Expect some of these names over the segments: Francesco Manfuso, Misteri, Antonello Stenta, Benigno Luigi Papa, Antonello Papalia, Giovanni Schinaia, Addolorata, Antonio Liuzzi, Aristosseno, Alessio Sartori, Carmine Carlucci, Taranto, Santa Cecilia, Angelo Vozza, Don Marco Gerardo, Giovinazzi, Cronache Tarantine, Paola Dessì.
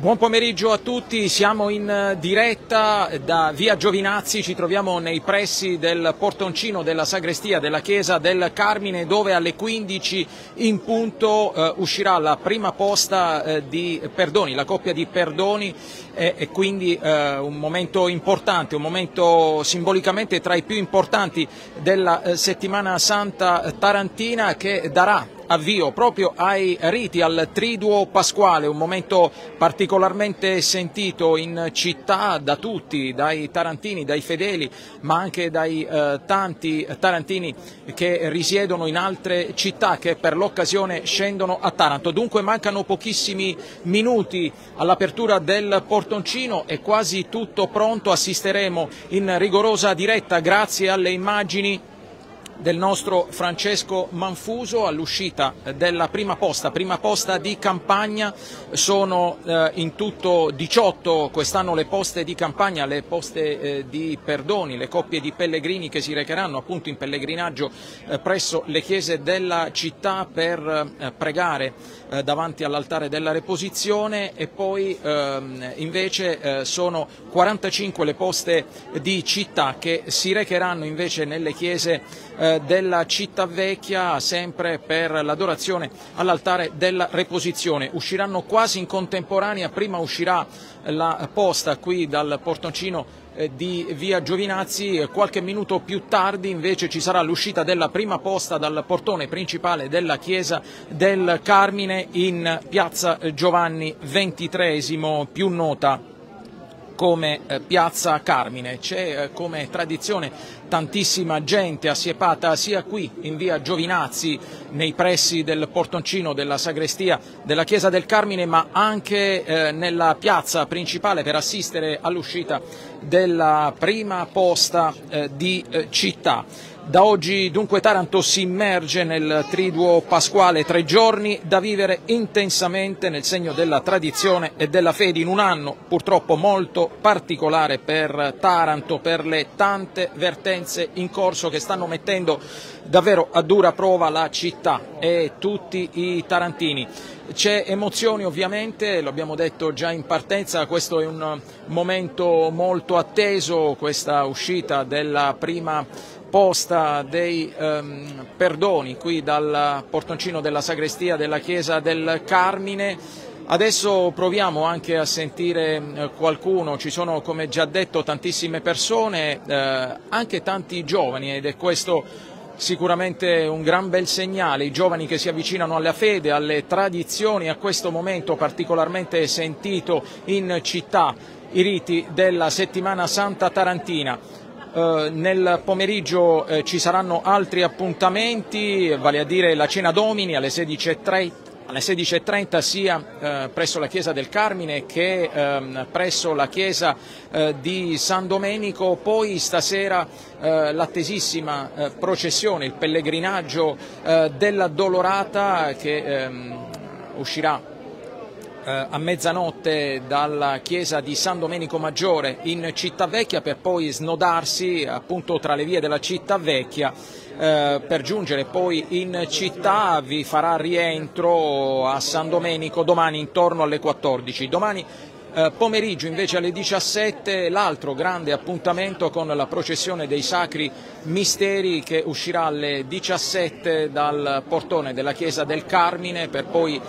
Buon pomeriggio a tutti, siamo in diretta da via Giovinazzi, ci troviamo nei pressi del portoncino della sagrestia della chiesa del Carmine, dove alle 15 in punto uscirà la prima posta di Perdoni, la coppia di Perdoni, e quindi un momento importante, un momento simbolicamente tra i più importanti della settimana santa tarantina, che darà avvio proprio ai riti, al triduo pasquale, un momento particolarmente sentito in città da tutti, dai tarantini, dai fedeli, ma anche dai tanti tarantini che risiedono in altre città che per l'occasione scendono a Taranto. Dunque mancano pochissimi minuti all'apertura del portoncino, è quasi tutto pronto, assisteremo in rigorosa diretta grazie alle immagini del nostro Francesco Manfuso all'uscita della prima posta di campagna. Sono in tutto 18 quest'anno le poste di campagna, le poste di Perdoni, le coppie di pellegrini che si recheranno appunto in pellegrinaggio presso le chiese della città per pregare davanti all'altare della Reposizione, e poi invece sono 45 le poste di città che si recheranno invece nelle chiese della città vecchia, sempre per l'adorazione all'altare della Reposizione. Usciranno quasi in contemporanea, prima uscirà la posta qui dal portoncino di via Giovinazzi, qualche minuto più tardi invece ci sarà l'uscita della prima posta dal portone principale della chiesa del Carmine in piazza Giovanni XXIII, più nota come piazza Carmine. C'è come tradizione tantissima gente assiepata sia qui in via Giovinazzi, nei pressi del portoncino della sagrestia della chiesa del Carmine, ma anche nella piazza principale per assistere all'uscita della prima posta di città. Da oggi dunque Taranto si immerge nel triduo pasquale, 3 giorni da vivere intensamente nel segno della tradizione e della fede, in un anno purtroppo molto particolare per Taranto, per le tante vertenze in corso che stanno mettendo davvero a dura prova la città e tutti i tarantini. C'è emozione ovviamente, lo abbiamo detto già in partenza, questo è un momento molto atteso, questa uscita della prima posta dei Perdoni qui dal portoncino della sagrestia della chiesa del Carmine. Adesso proviamo anche a sentire qualcuno, ci sono come già detto tantissime persone, anche tanti giovani, ed è questo sicuramente un gran bel segnale, i giovani che si avvicinano alla fede, alle tradizioni, a questo momento particolarmente sentito in città, i riti della settimana santa tarantina. Nel pomeriggio ci saranno altri appuntamenti, vale a dire la cena domini alle 16:30. Alle 16:30 sia presso la chiesa del Carmine che presso la chiesa di San Domenico, poi stasera l'attesissima processione, il pellegrinaggio dell'Addolorata che uscirà a mezzanotte dalla chiesa di San Domenico Maggiore in Città Vecchia, per poi snodarsi appunto tra le vie della Città Vecchia per giungere poi in città. Vi farà rientro a San Domenico domani intorno alle 14. Domani pomeriggio invece alle 17 l'altro grande appuntamento con la processione dei Sacri Misteri, che uscirà alle 17 dal portone della chiesa del Carmine per poi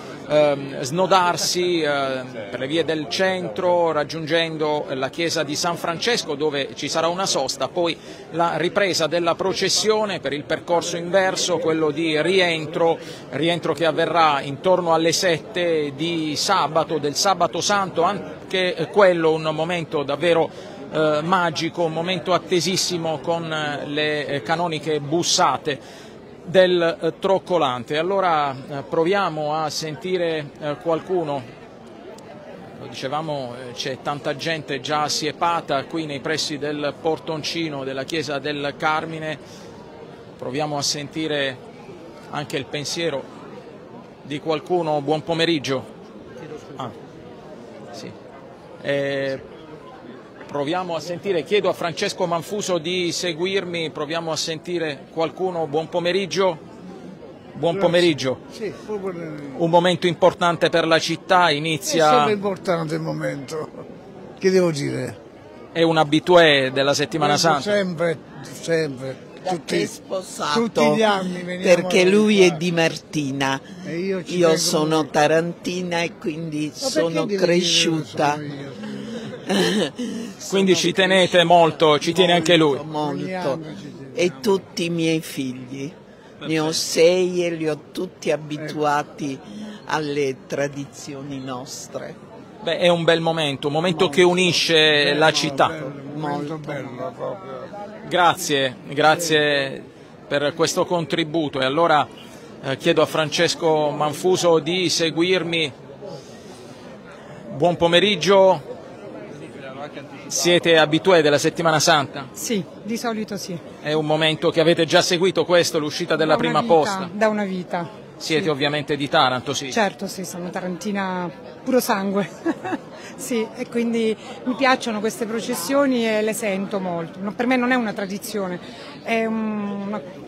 snodarsi per le vie del centro raggiungendo la chiesa di San Francesco, dove ci sarà una sosta, poi la ripresa della processione per il percorso inverso, quello di rientro che avverrà intorno alle 7 di sabato, del sabato santo. Anche quello un momento davvero magico, un momento attesissimo con le canoniche bussate del troccolante. Allora proviamo a sentire qualcuno. Lo dicevamo, c'è tanta gente già assiepata qui nei pressi del portoncino della chiesa del Carmine. Proviamo a sentire anche il pensiero di qualcuno. Buon pomeriggio. Sì. Proviamo a sentire, chiedo a Francesco Manfuso di seguirmi, proviamo a sentire qualcuno. Buon pomeriggio, buon pomeriggio. Sì, buon pomeriggio. Un momento importante per la città, inizia... È sempre importante il momento, che devo dire? È un abitué della Settimana Santa. Sempre, sempre. Tutti, sposato, tutti gli anni veniamo, perché lui è di Martina, io sono tarantina e quindi sono cresciuta. Quindi ci tenete molto, ci tiene anche lui. Molto. E tutti i miei figli, ne ho 6 e li ho tutti abituati alle tradizioni nostre. Beh, è un bel momento, un momento molto, che unisce bello, la città. Bello, molto bello proprio. Grazie, grazie per questo contributo. E allora chiedo a Francesco Manfuso di seguirmi. Buon pomeriggio. Siete abitué della Settimana Santa? Sì, di solito sì. È un momento che avete già seguito questo, l'uscita della prima posta? Da una vita. Siete ovviamente di Taranto, sì? Certo, sì, sono tarantina puro sangue, sì, e quindi mi piacciono queste processioni e le sento molto. No, per me non è una tradizione, è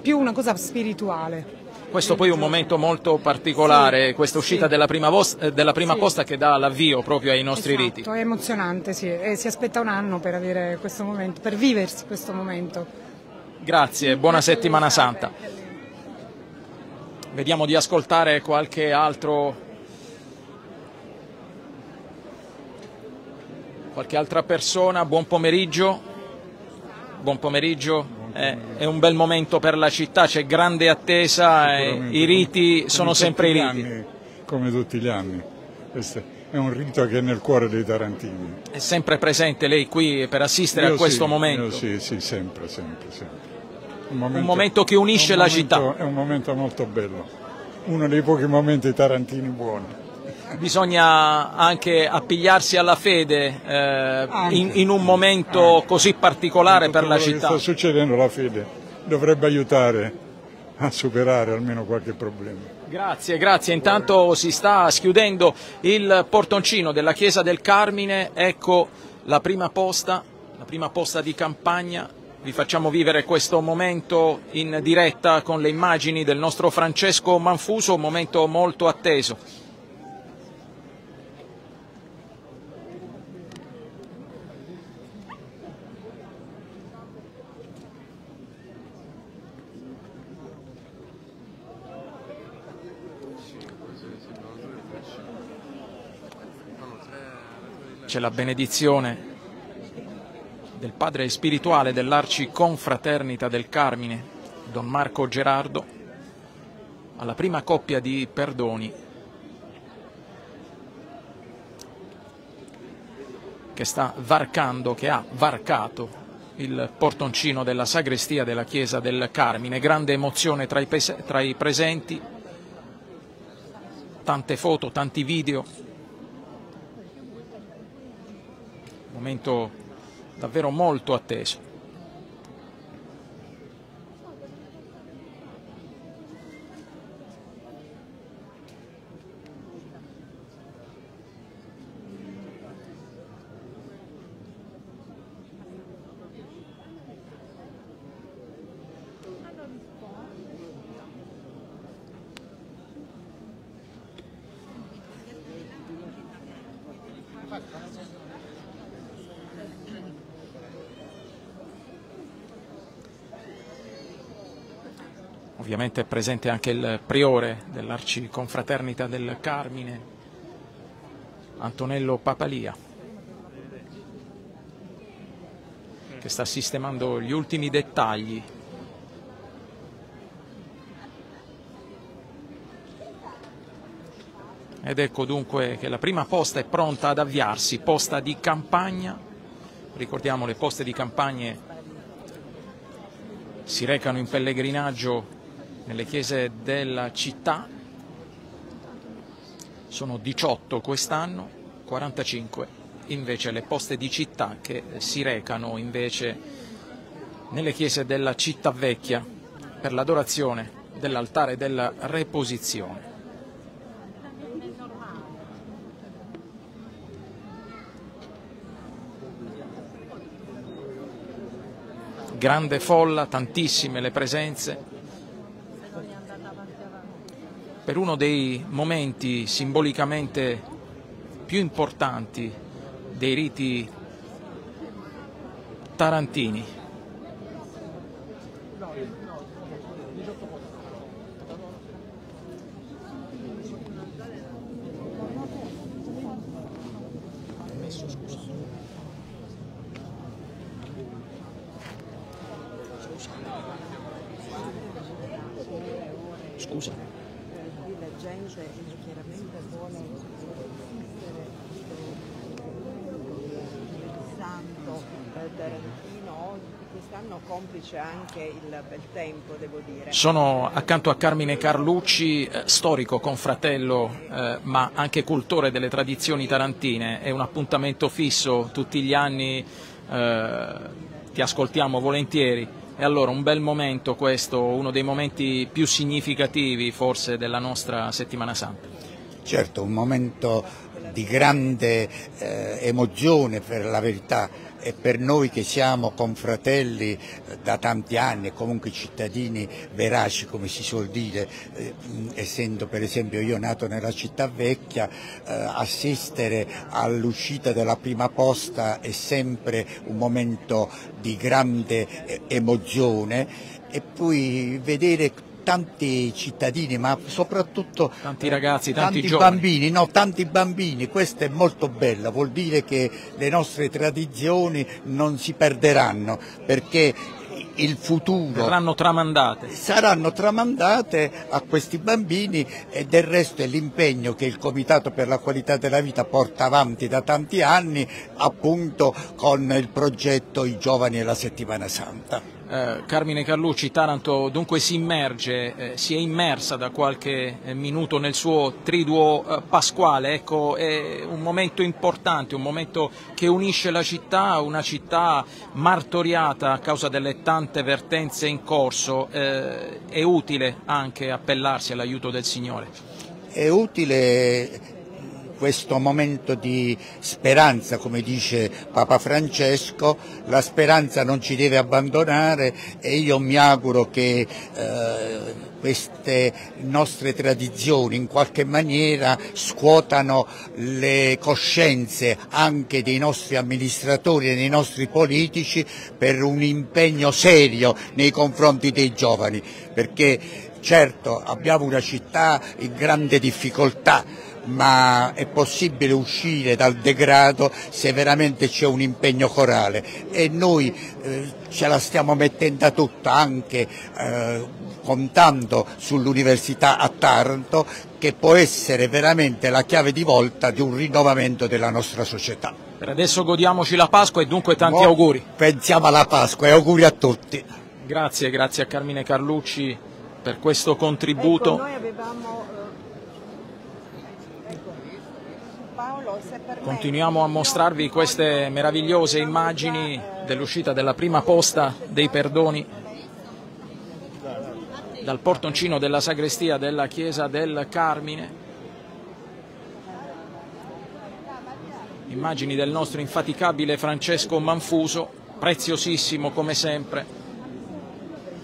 più una cosa spirituale. Questo poi è un momento molto particolare, sì, questa uscita della prima posta che dà l'avvio proprio ai nostri riti. È emozionante, sì, e si aspetta un anno per avere questo momento, per viversi questo momento. Grazie, buona Settimana Santa. Vediamo di ascoltare qualche altra persona. Buon pomeriggio. Buon pomeriggio. È un bel momento per la città, c'è grande attesa, i riti sono sempre i riti. Come tutti gli anni. Questo è un rito che è nel cuore dei tarantini. È sempre presente lei qui per assistere a questo momento? Sì, sì, sempre, sempre, sempre. Un momento che unisce la città. È un momento molto bello, uno dei pochi momenti tarantini buoni. Bisogna anche appigliarsi alla fede in un momento così particolare per la città. Sta succedendo, la fede dovrebbe aiutare a superare almeno qualche problema. Grazie, grazie. Intanto si sta schiudendo il portoncino della chiesa del Carmine, ecco la prima posta di campagna. Vi facciamo vivere questo momento in diretta con le immagini del nostro Francesco Manfuso, un momento molto atteso. C'è la benedizione del padre spirituale dell'arciconfraternita del Carmine, Don Marco Gerardo, alla prima coppia di perdoni che ha varcato il portoncino della sagrestia della chiesa del Carmine. Grande emozione tra i presenti, tante foto, tanti video, momento davvero molto atteso. Ovviamente è presente anche il priore dell'arciconfraternita del Carmine, Antonello Papalia, che sta sistemando gli ultimi dettagli. Ed ecco dunque che la prima posta è pronta ad avviarsi, posta di campagna. Ricordiamo, le poste di campagne si recano in pellegrinaggio nelle chiese della città, sono 18 quest'anno, 45 invece le poste di città che si recano invece nelle chiese della città vecchia per l'adorazione dell'altare della Reposizione. Grande folla, tantissime le presenze. per uno dei momenti simbolicamente più importanti dei riti tarantini. Sono accanto a Carmine Carlucci, storico confratello ma anche cultore delle tradizioni tarantine. È un appuntamento fisso tutti gli anni, ti ascoltiamo volentieri. E allora un bel momento questo, uno dei momenti più significativi forse della nostra Settimana Santa. Certo, un momento di grande emozione per la verità, e per noi che siamo confratelli da tanti anni, comunque cittadini veraci come si suol dire, essendo per esempio io nato nella città vecchia, assistere all'uscita della prima posta è sempre un momento di grande emozione, e poi vedere tanti cittadini, ma soprattutto tanti ragazzi, tanti bambini, questo è molto bello, vuol dire che le nostre tradizioni non si perderanno, perché il futuro saranno tramandate a questi bambini, e del resto è l'impegno che il Comitato per la Qualità della Vita porta avanti da tanti anni, appunto con il progetto I Giovani e la Settimana Santa. Carmine Carlucci, Taranto dunque si immerge, si è immersa da qualche minuto nel suo triduo pasquale. Ecco, è un momento importante, un momento che unisce la città, una città martoriata a causa delle tante vertenze in corso. È utile anche appellarsi all'aiuto del Signore. È utile questo momento di speranza, come dice Papa Francesco, la speranza non ci deve abbandonare, e io mi auguro che queste nostre tradizioni in qualche maniera scuotano le coscienze anche dei nostri amministratori e dei nostri politici per un impegno serio nei confronti dei giovani, perché certo abbiamo una città in grande difficoltà, ma è possibile uscire dal degrado se veramente c'è un impegno corale, e noi ce la stiamo mettendo tutta, anche contando sull'università a Taranto, che può essere veramente la chiave di volta di un rinnovamento della nostra società. Per adesso godiamoci la Pasqua, e dunque tanti auguri. Pensiamo alla Pasqua, e auguri a tutti. Grazie, grazie a Carmine Carlucci per questo contributo. Ecco, noi avevamo... Continuiamo a mostrarvi queste meravigliose immagini dell'uscita della prima posta dei perdoni dal portoncino della sagrestia della chiesa del Carmine. Immagini del nostro infaticabile Francesco Manfuso, preziosissimo come sempre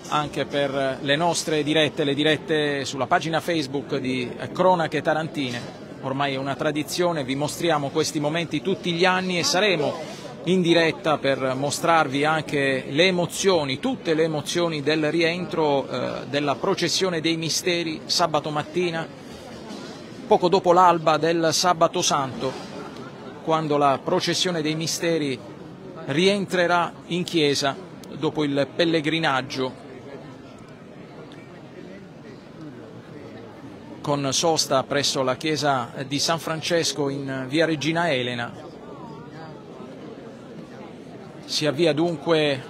anche per le nostre dirette, le dirette sulla pagina Facebook di Cronache Tarantine. Ormai è una tradizione, vi mostriamo questi momenti tutti gli anni, e saremo in diretta per mostrarvi anche le emozioni, tutte le emozioni del rientro della processione dei Misteri sabato mattina, poco dopo l'alba del Sabato Santo, quando la processione dei Misteri rientrerà in chiesa dopo il pellegrinaggio con sosta presso la chiesa di San Francesco in via Regina Elena. Si avvia dunque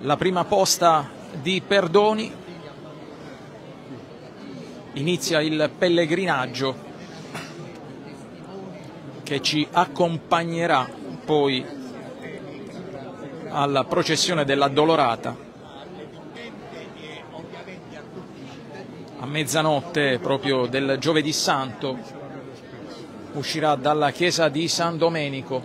la prima posta di perdoni, inizia il pellegrinaggio che ci accompagnerà poi alla processione dell'Addolorata. A mezzanotte proprio del Giovedì Santo uscirà dalla chiesa di San Domenico.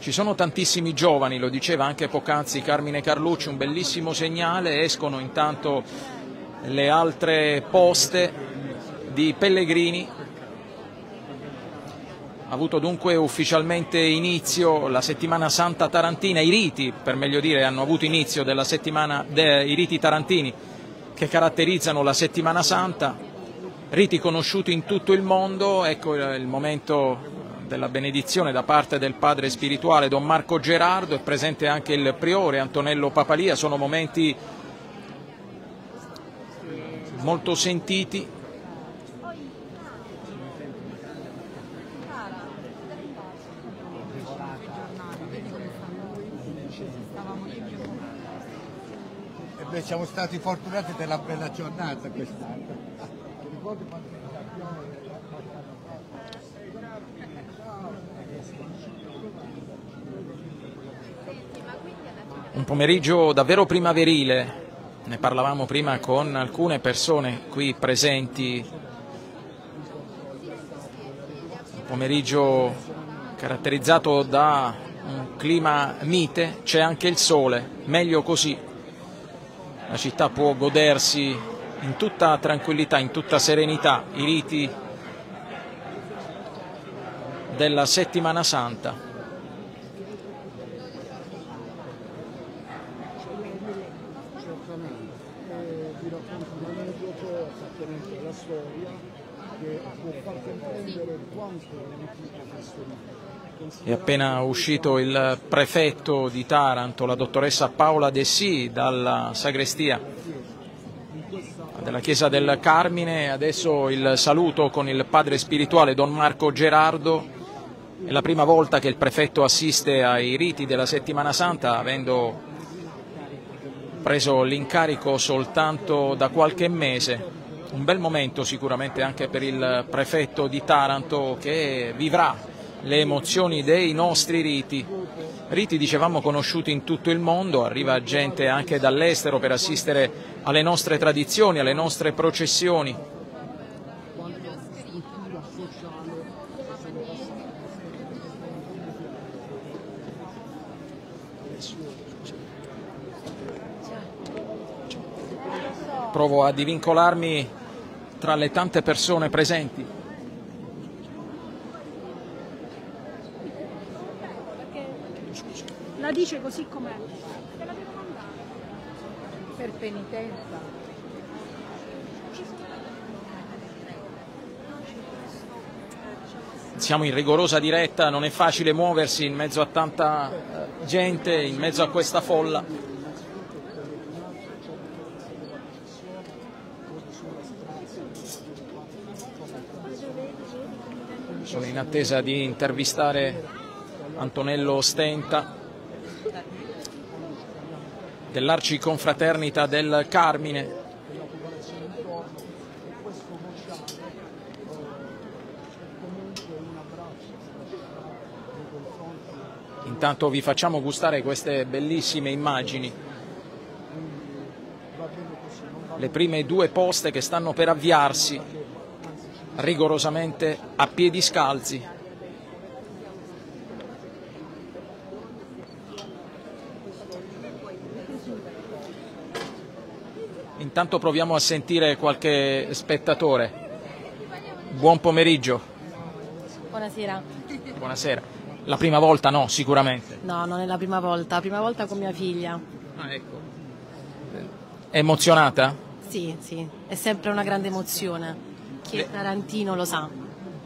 Ci sono tantissimi giovani, lo diceva anche poc'anzi Carmine Carlucci, un bellissimo segnale. Escono intanto le altre poste di pellegrini. Ha avuto dunque ufficialmente inizio la settimana santa tarantina, i riti per meglio dire hanno avuto inizio della settimana, i riti tarantini che caratterizzano la settimana santa, riti conosciuti in tutto il mondo. Ecco il momento della benedizione da parte del padre spirituale Don Marco Gerardo, è presente anche il priore Antonello Papalia, sono momenti molto sentiti. E beh, siamo stati fortunati per la bella giornata quest'anno. Un pomeriggio davvero primaverile, ne parlavamo prima con alcune persone qui presenti, un pomeriggio caratterizzato da un clima mite, c'è anche il sole, meglio così, la città può godersi in tutta tranquillità, in tutta serenità i riti della settimana santa. È appena uscito il prefetto di Taranto, la dottoressa Paola Dessì, dalla sagrestia della chiesa del Carmine. Adesso il saluto con il padre spirituale Don Marco Gerardo. È la prima volta che il prefetto assiste ai riti della settimana santa, avendo preso l'incarico soltanto da qualche mese. Un bel momento sicuramente anche per il prefetto di Taranto, che vivrà le emozioni dei nostri riti. Riti, dicevamo, conosciuti in tutto il mondo, arriva gente anche dall'estero per assistere alle nostre tradizioni, alle nostre processioni. Provo a divincolarmi tra le tante persone presenti. Perché la dice così com'è. Te la devo mandare. Per penitenza. Siamo in rigorosa diretta, non è facile muoversi in mezzo a tanta gente, in mezzo a questa folla. Sono in attesa di intervistare Antonello Stenta dell'Arciconfraternita del Carmine. Intanto vi facciamo gustare queste bellissime immagini, le prime due poste che stanno per avviarsi rigorosamente a piedi scalzi. Intanto proviamo a sentire qualche spettatore. Buon pomeriggio. Buonasera. Buonasera. La prima volta no, sicuramente. No, non è la prima volta. La prima volta con mia figlia. Ah, ecco. È emozionata? Sì, sì. È sempre una grande emozione. Chi è tarantino lo sa.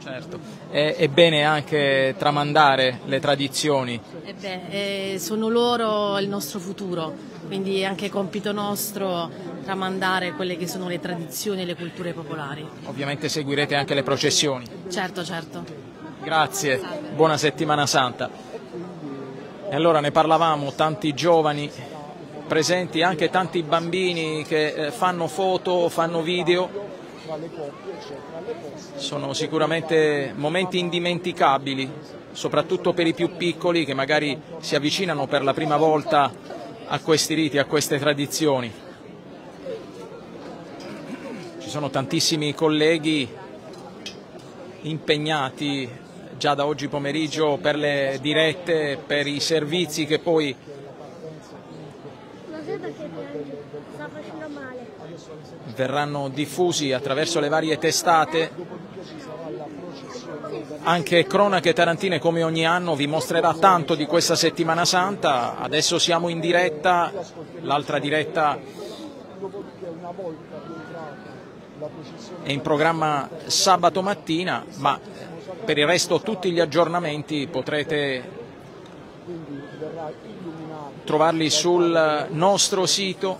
Certo, è bene anche tramandare le tradizioni. E beh, sono loro il nostro futuro, quindi è anche compito nostro tramandare quelle che sono le tradizioni e le culture popolari. Ovviamente seguirete anche le processioni. Certo, certo. Grazie, buona settimana santa. E allora ne parlavamo, tanti giovani presenti, anche tanti bambini che fanno foto, fanno video. Sono sicuramente momenti indimenticabili, soprattutto per i più piccoli che magari si avvicinano per la prima volta a questi riti, a queste tradizioni. Ci sono tantissimi colleghi impegnati già da oggi pomeriggio per le dirette, per i servizi che poi... Lo sai perché sta facendo male? verranno diffusi attraverso le varie testate. Anche Cronache Tarantine, come ogni anno, vi mostrerà tanto di questa settimana santa. Adesso siamo in diretta, l'altra diretta è in programma sabato mattina, ma per il resto tutti gli aggiornamenti potrete trovarli sul nostro sito,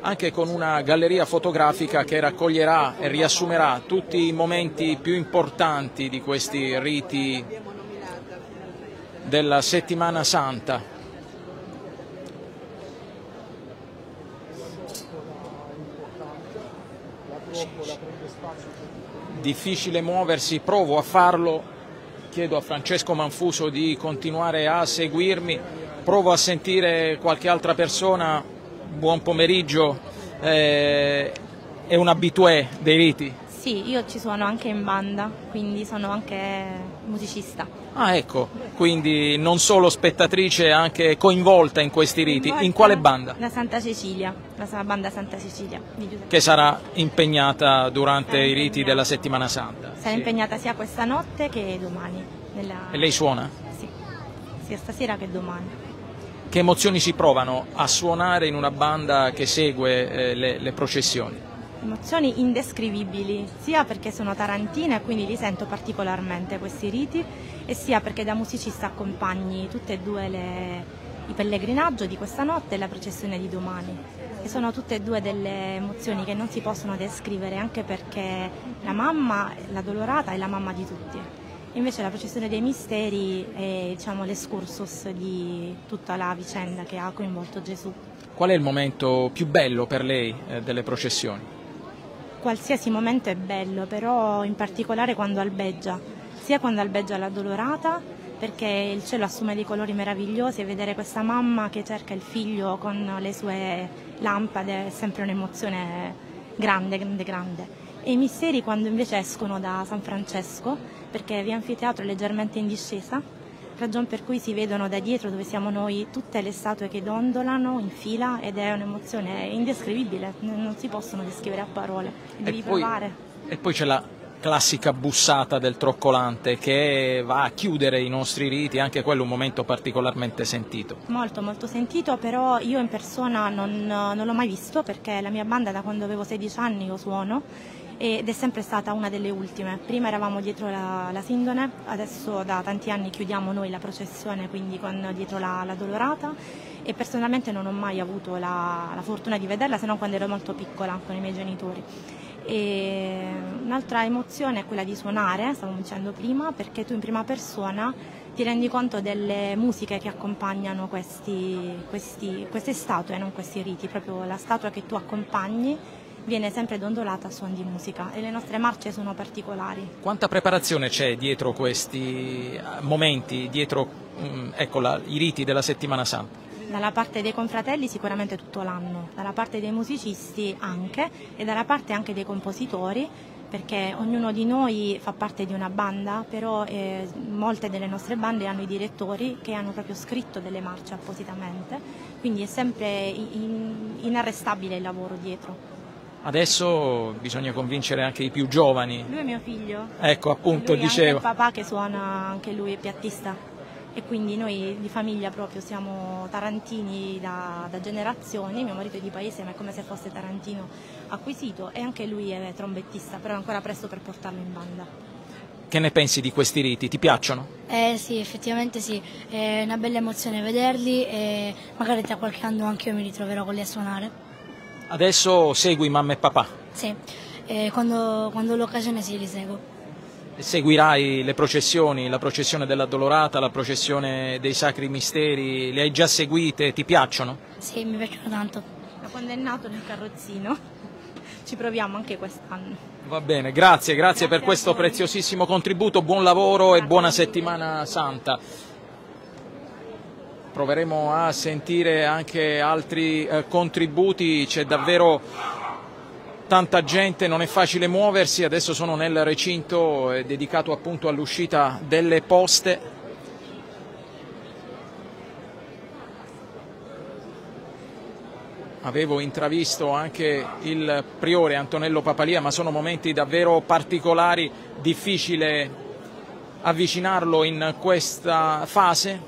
anche con una galleria fotografica che raccoglierà e riassumerà tutti i momenti più importanti di questi riti della settimana santa. Difficile muoversi, provo a farlo, chiedo a Francesco Manfuso di continuare a seguirmi, provo a sentire qualche altra persona. Buon pomeriggio, è un abitué dei riti? Sì, io ci suono anche in banda, quindi sono anche musicista. Ah, ecco, quindi non solo spettatrice, anche coinvolta in questi riti. In quale banda? La Santa Cecilia, la banda Santa Cecilia di Giuseppe. Che sarà impegnata durante i riti della settimana santa? Sarà impegnata sia questa notte che domani. E lei suona? Sì, sia stasera che domani. Che emozioni si provano a suonare in una banda che segue le processioni? Emozioni indescrivibili, sia perché sono tarantina e quindi li sento particolarmente questi riti, e sia perché da musicista accompagni tutte e due il pellegrinaggio di questa notte e la processione di domani, e sono tutte e due delle emozioni che non si possono descrivere, anche perché la mamma, l'Addolorata, è la mamma di tutti, invece la processione dei Misteri è, diciamo, l'escursus di tutta la vicenda che ha coinvolto Gesù. Qual è il momento più bello per lei delle processioni? Qualsiasi momento è bello, però in particolare quando albeggia, sia quando albeggia l'Addolorata, perché il cielo assume dei colori meravigliosi e vedere questa mamma che cerca il figlio con le sue lampade è sempre un'emozione grande, grande, grande. E i Misteri quando invece escono da San Francesco, perché via Anfiteatro è leggermente in discesa, ragion per cui si vedono da dietro dove siamo noi tutte le statue che dondolano in fila, ed è un'emozione indescrivibile, non si possono descrivere a parole, devi provare. E poi c'è la classica bussata del troccolante che va a chiudere i nostri riti, anche quello è un momento particolarmente sentito. Molto, molto sentito, però io in persona non l'ho mai visto, perché la mia banda da quando avevo 16 anni io suono, ed è sempre stata una delle ultime. Prima eravamo dietro la Sindone, adesso da tanti anni chiudiamo noi la processione, quindi con dietro l'Addolorata, e personalmente non ho mai avuto la fortuna di vederla, se non quando ero molto piccola con i miei genitori. Un'altra emozione è quella di suonare, stavo dicendo prima, perché tu in prima persona ti rendi conto delle musiche che accompagnano queste statue, non questi riti, proprio la statua che tu accompagni viene sempre dondolata a suon di musica, e le nostre marce sono particolari. Quanta preparazione c'è dietro questi momenti, dietro i riti della settimana santa? Dalla parte dei confratelli sicuramente tutto l'anno, dalla parte dei musicisti anche, e dalla parte anche dei compositori, perché ognuno di noi fa parte di una banda, però molte delle nostre bande hanno i direttori che hanno proprio scritto delle marce appositamente, quindi è sempre inarrestabile il lavoro dietro. Adesso bisogna convincere anche i più giovani. Lui è mio figlio. Ecco, appunto, lui dicevo. È anche il papà che suona, anche lui è piattista, e quindi noi di famiglia proprio siamo tarantini da generazioni. Mio marito è di paese, ma è come se fosse tarantino acquisito, e anche lui è trombettista, però è ancora presto per portarlo in banda. Che ne pensi di questi riti? Ti piacciono? Sì, effettivamente sì, è una bella emozione vederli, e magari tra qualche anno anche io mi ritroverò con lei a suonare. Adesso segui mamma e papà? Sì, quando l'occasione sì, li seguo. Seguirai le processioni, la processione dell'Addolorata, la processione dei Sacri Misteri, le hai già seguite, ti piacciono? Sì, mi piacciono tanto. Da quando è nato nel carrozzino, ci proviamo anche quest'anno. Va bene, grazie per questo preziosissimo contributo, buon lavoro e buona settimana santa. Proveremo a sentire anche altri contributi, c'è davvero tanta gente, non è facile muoversi. Adesso sono nel recinto dedicato appunto all'uscita delle poste. avevo intravisto anche il priore Antonello Papalia, ma sono momenti davvero particolari, difficile avvicinarlo in questa fase.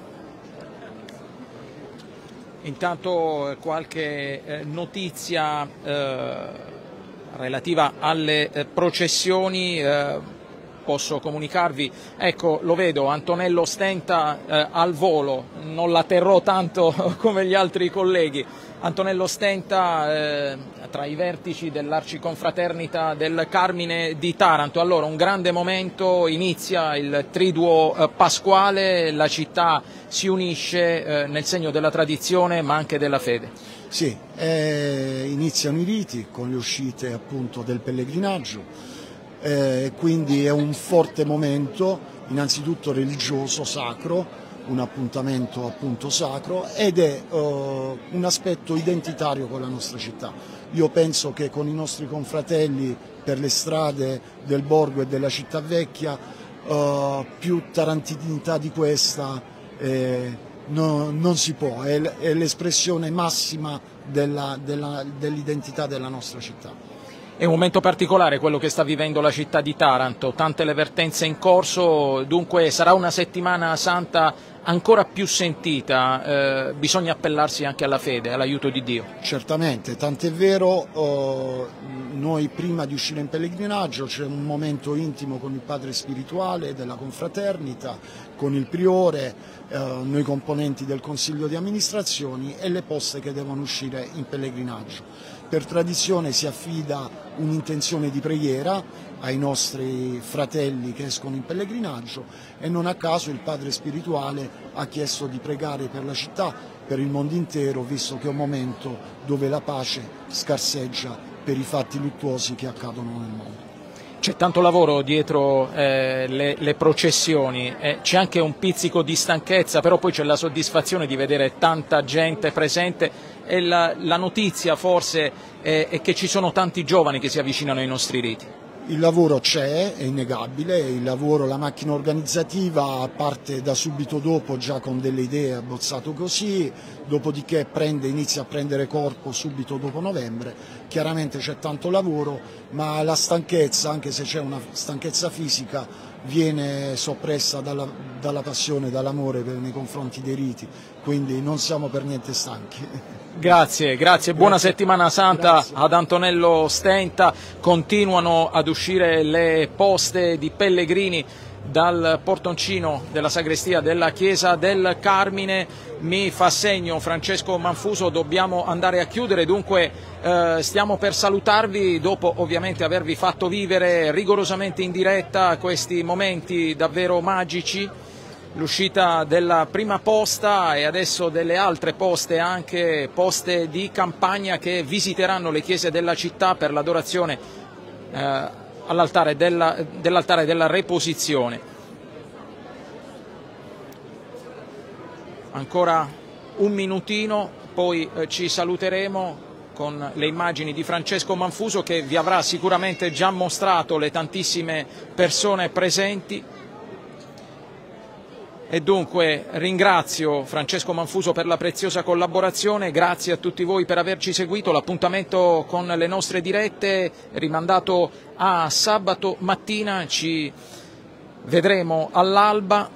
Intanto qualche notizia relativa alle processioni, posso comunicarvi, ecco lo vedo, Antonello Stenta al volo, non la terrò tanto come gli altri colleghi, Antonello Stenta tra i vertici dell'Arciconfraternita del Carmine di Taranto. Allora, un grande momento, inizia il triduo pasquale, la città si unisce nel segno della tradizione ma anche della fede. Sì, iniziano i riti con le uscite appunto del pellegrinaggio, quindi è un forte momento innanzitutto religioso, sacro, un appuntamento appunto sacro, ed è un aspetto identitario con la nostra città. Io penso che con i nostri confratelli per le strade del borgo e della città vecchia più tarantinità di questa no, non si può, è l'espressione massima dell'identità della nostra città. È un momento particolare quello che sta vivendo la città di Taranto, tante le vertenze in corso, dunque sarà una settimana santa ancora più sentita, bisogna appellarsi anche alla fede, all'aiuto di Dio. Certamente, tant'è vero, noi prima di uscire in pellegrinaggio c'è un momento intimo con il padre spirituale della confraternita, con il priore, noi componenti del consiglio di amministrazione e le poste che devono uscire in pellegrinaggio. Per tradizione si affida un'intenzione di preghiera ai nostri fratelli che escono in pellegrinaggio e non a caso il padre spirituale ha chiesto di pregare per la città, per il mondo intero, visto che è un momento dove la pace scarseggia per i fatti luttuosi che accadono nel mondo. C'è tanto lavoro dietro le processioni, c'è anche un pizzico di stanchezza, però poi c'è la soddisfazione di vedere tanta gente presente e la notizia forse è che ci sono tanti giovani che si avvicinano ai nostri riti. Il lavoro c'è, è innegabile, il lavoro, la macchina organizzativa parte da subito dopo già con delle idee, abbozzato così, dopodiché inizia a prendere corpo subito dopo novembre. Chiaramente c'è tanto lavoro, ma la stanchezza, anche se c'è una stanchezza fisica, viene soppressa dalla passione, dall'amore nei confronti dei riti, quindi non siamo per niente stanchi. Grazie, buona settimana santa ad Antonello Stenta. Continuano ad uscire le poste di pellegrini dal portoncino della sagrestia della chiesa del Carmine. Mi fa segno Francesco Manfuso, dobbiamo andare a chiudere, dunque stiamo per salutarvi dopo ovviamente avervi fatto vivere rigorosamente in diretta questi momenti davvero magici, l'uscita della prima posta e adesso delle altre poste, anche poste di campagna che visiteranno le chiese della città per l'adorazione all'altare della Reposizione. Ancora un minutino, poi ci saluteremo con le immagini di Francesco Manfuso che vi avrà sicuramente già mostrato le tantissime persone presenti. E dunque ringrazio Francesco Manfuso per la preziosa collaborazione, grazie a tutti voi per averci seguito, l'appuntamento con le nostre dirette rimandato a sabato mattina, ci vedremo all'alba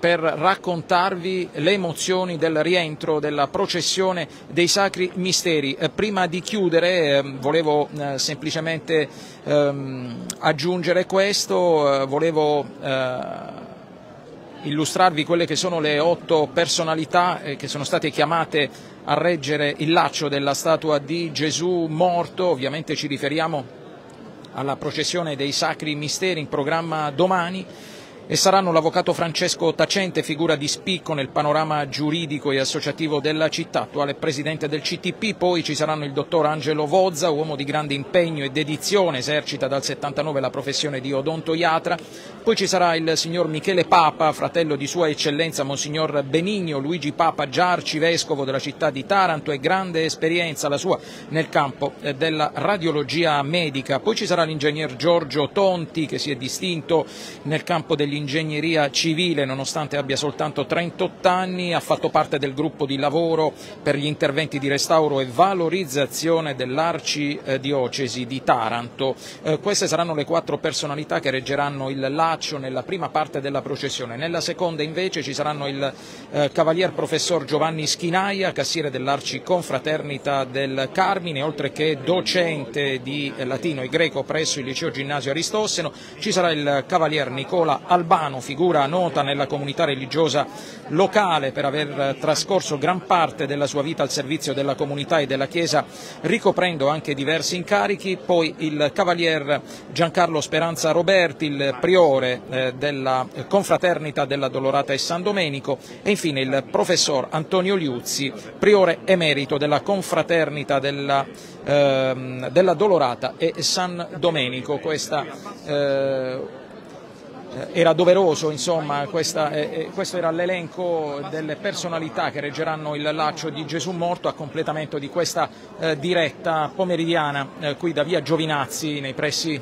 per raccontarvi le emozioni del rientro della processione dei Sacri Misteri. Prima di chiudere volevo semplicemente aggiungere questo, volevo illustrarvi quelle che sono le 8 personalità che sono state chiamate a reggere il laccio della statua di Gesù morto. Ovviamente ci riferiamo alla processione dei Sacri Misteri in programma domani, e saranno l'avvocato Francesco Tacente, figura di spicco nel panorama giuridico e associativo della città, attuale presidente del CTP, poi ci saranno il dottor Angelo Vozza, uomo di grande impegno e dedizione, esercita dal 79 la professione di odontoiatra, poi ci sarà il signor Michele Papa, fratello di sua eccellenza Monsignor Benigno Luigi Papa, già arcivescovo della città di Taranto e grande esperienza la sua nel campo della radiologia medica, poi ci sarà l'ingegner Giorgio Tonti che si è distinto nel campo degli dell'ingegneria civile, nonostante abbia soltanto 38 anni, ha fatto parte del gruppo di lavoro per gli interventi di restauro e valorizzazione dell'arcidiocesi di Taranto. Queste saranno le quattro personalità che reggeranno il laccio nella prima parte della processione. Nella seconda invece ci saranno il cavalier professor Giovanni Schinaia, cassiere dell'Arciconfraternita del Carmine, oltre che docente di latino e greco presso il liceo ginnasio Aristosseno. Ci sarà il cavalier Nicola Albano, figura nota nella comunità religiosa locale per aver trascorso gran parte della sua vita al servizio della comunità e della Chiesa, ricoprendo anche diversi incarichi. Poi il cavalier Giancarlo Speranza Roberti, il priore della confraternita dell'Addolorata e San Domenico, e infine il professor Antonio Liuzzi, priore emerito della confraternita dell'Addolorata e San Domenico. Era doveroso, insomma, questo era l'elenco delle personalità che reggeranno il laccio di Gesù morto a completamento di questa diretta pomeridiana qui da via Giovinazzi, nei pressi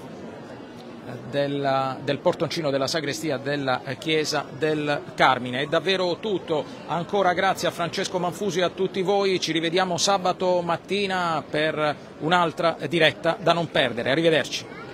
del portoncino della sagrestia della chiesa del Carmine. È davvero tutto, ancora grazie a Francesco Manfuso e a tutti voi, ci rivediamo sabato mattina per un'altra diretta da non perdere, arrivederci.